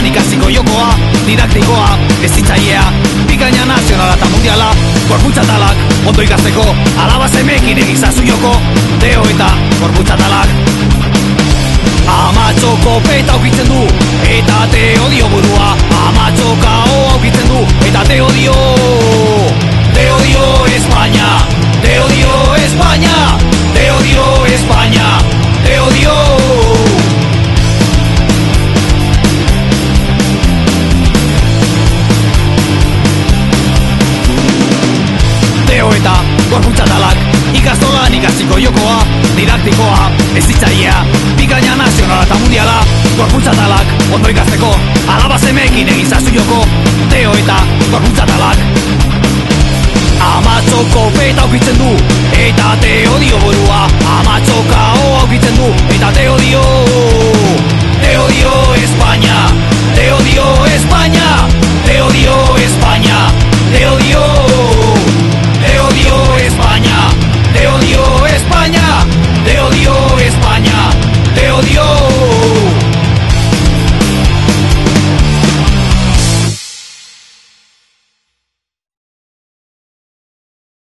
Bertan ikasiko jokoa, didaktikoa, ezitzailea, bikaina nazionala eta mundiala, gorputz atalak, ondo ikasteko, alaba semeekin egizazu joko, Teo eta gorputz atalak. Amatxo kopeta aukitzen du, eta Teo dio burua, amatxo kao aukitzen du, eta Teo dio Espainia, Teo dio Espainia, Teo dio Espainia, Teo dio. Teo eta gorputz atalak, ikastolan ikasiko jokoa, didaktikoa, ezitzailea, bikaina nazionala eta mundiala, gorputz atalak, ondo ikasteko, alaba semeekin egizazu joko, Teo eta gorputz atalak. Amatxo kopeta aukitzen du, eta Teo dio burua, amatxo kao aukitzen du, eta Teo dio Espainia, Teo dio Espainia, Teo dio Espainia, Teo dio. Te odio España, te odio España, te odio.